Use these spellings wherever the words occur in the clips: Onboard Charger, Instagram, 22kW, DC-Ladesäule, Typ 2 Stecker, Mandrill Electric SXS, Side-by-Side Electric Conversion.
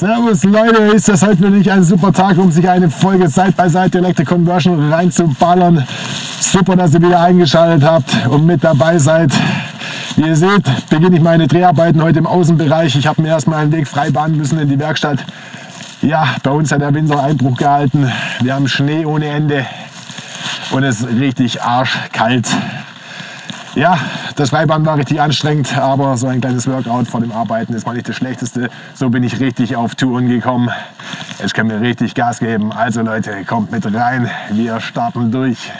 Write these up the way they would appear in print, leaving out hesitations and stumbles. Servus Leute, ist das heute wieder nicht ein super Tag, um sich eine Folge Side-by-Side Electric Conversion reinzuballern. Super, dass ihr wieder eingeschaltet habt und mit dabei seid. Wie ihr seht, beginne ich meine Dreharbeiten heute im Außenbereich. Ich habe mir erstmal einen Weg frei bahnen müssen in die Werkstatt. Ja, bei uns hat der Winter Einbruch gehalten. Wir haben Schnee ohne Ende und es ist richtig arschkalt. Ja, das Freiband war richtig anstrengend, aber so ein kleines Workout vor dem Arbeiten ist mal nicht das Schlechteste. So bin ich richtig auf Touren gekommen. Jetzt können wir richtig Gas geben. Also Leute, kommt mit rein, wir starten durch.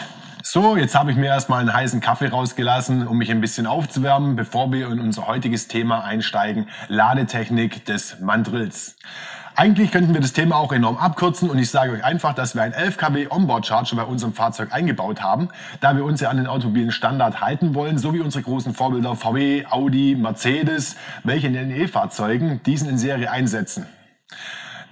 So, jetzt habe ich mir erstmal einen heißen Kaffee rausgelassen, um mich ein bisschen aufzuwärmen, bevor wir in unser heutiges Thema einsteigen, Ladetechnik des Mandrills. Eigentlich könnten wir das Thema auch enorm abkürzen und ich sage euch einfach, dass wir einen 11 kW Onboard Charger bei unserem Fahrzeug eingebaut haben, da wir uns ja an den automobilen Standard halten wollen, so wie unsere großen Vorbilder VW, Audi, Mercedes, welche in den E-Fahrzeugen diesen in Serie einsetzen.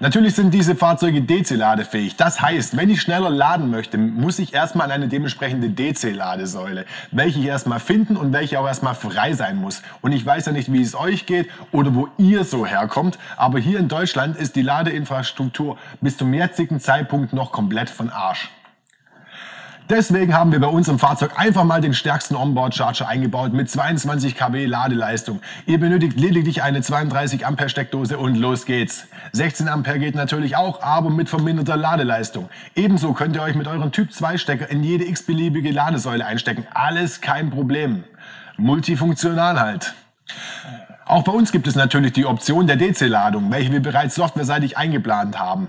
Natürlich sind diese Fahrzeuge DC-ladefähig. Das heißt, wenn ich schneller laden möchte, muss ich erstmal an eine dementsprechende DC-Ladesäule, welche ich erstmal finden und welche auch erstmal frei sein muss. Und ich weiß ja nicht, wie es euch geht oder wo ihr so herkommt, aber hier in Deutschland ist die Ladeinfrastruktur bis zum jetzigen Zeitpunkt noch komplett von Arsch. Deswegen haben wir bei uns im Fahrzeug einfach mal den stärksten Onboard Charger eingebaut mit 22 kW Ladeleistung. Ihr benötigt lediglich eine 32 Ampere Steckdose und los geht's. 16 Ampere geht natürlich auch, aber mit verminderter Ladeleistung. Ebenso könnt ihr euch mit euren Typ 2 Stecker in jede x-beliebige Ladesäule einstecken. Alles kein Problem. Multifunktional halt. Auch bei uns gibt es natürlich die Option der DC-Ladung, welche wir bereits softwareseitig eingeplant haben.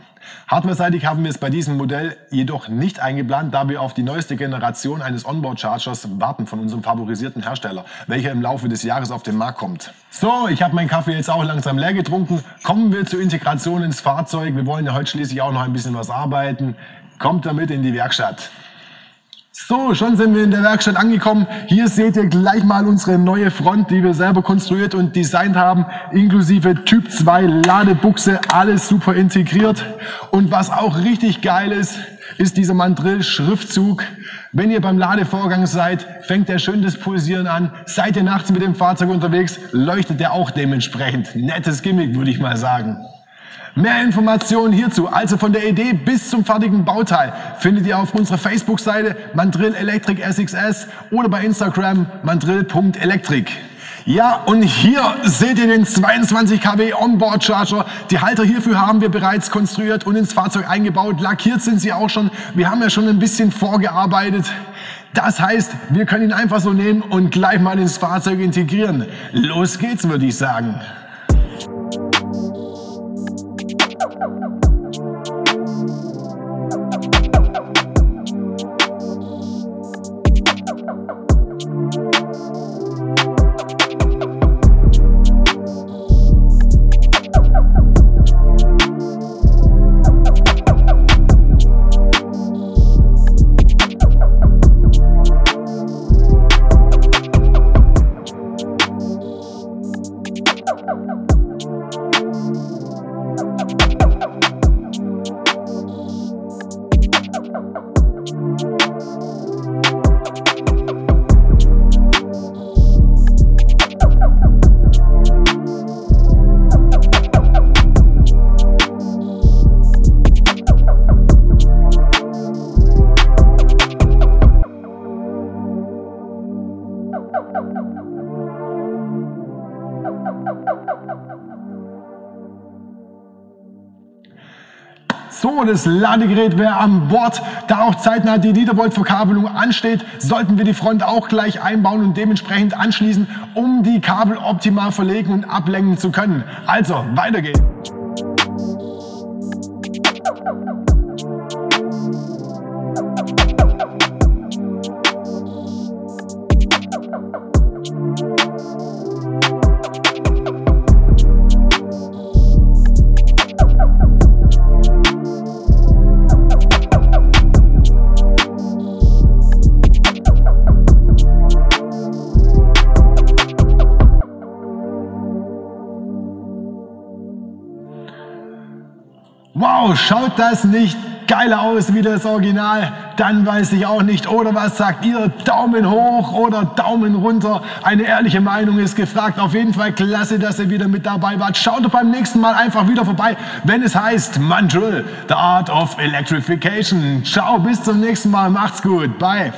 Hardwareseitig haben wir es bei diesem Modell jedoch nicht eingeplant, da wir auf die neueste Generation eines Onboard-Chargers warten von unserem favorisierten Hersteller, welcher im Laufe des Jahres auf den Markt kommt. So, ich habe meinen Kaffee jetzt auch langsam leer getrunken. Kommen wir zur Integration ins Fahrzeug. Wir wollen ja heute schließlich auch noch ein bisschen was arbeiten. Kommt damit in die Werkstatt. So, schon sind wir in der Werkstatt angekommen. Hier seht ihr gleich mal unsere neue Front, die wir selber konstruiert und designt haben, inklusive Typ 2 Ladebuchse, alles super integriert. Und was auch richtig geil ist, ist dieser Mandrill-Schriftzug. Wenn ihr beim Ladevorgang seid, fängt er schön das Pulsieren an. Seid ihr nachts mit dem Fahrzeug unterwegs, leuchtet er auch dementsprechend. Nettes Gimmick, würde ich mal sagen. Mehr Informationen hierzu, also von der Idee bis zum fertigen Bauteil, findet ihr auf unserer Facebook-Seite Mandrill Electric SXS oder bei Instagram mandrill.electric. Ja, und hier seht ihr den 22 kW Onboard Charger. Die Halter hierfür haben wir bereits konstruiert und ins Fahrzeug eingebaut. Lackiert sind sie auch schon. Wir haben ja schon ein bisschen vorgearbeitet. Das heißt, wir können ihn einfach so nehmen und gleich mal ins Fahrzeug integrieren. Los geht's, würde ich sagen. So, das Ladegerät wäre an Bord. Da auch zeitnah die Niedervolt-Verkabelung ansteht, sollten wir die Front auch gleich einbauen und dementsprechend anschließen, um die Kabel optimal verlegen und ablenken zu können. Also, weiter geht's. Wow, schaut das nicht geiler aus wie das Original, dann weiß ich auch nicht. Oder was sagt ihr? Daumen hoch oder Daumen runter? Eine ehrliche Meinung ist gefragt. Auf jeden Fall klasse, dass ihr wieder mit dabei wart. Schaut doch beim nächsten Mal einfach wieder vorbei, wenn es heißt Mandrill, The Art of Electrification. Ciao, bis zum nächsten Mal. Macht's gut. Bye.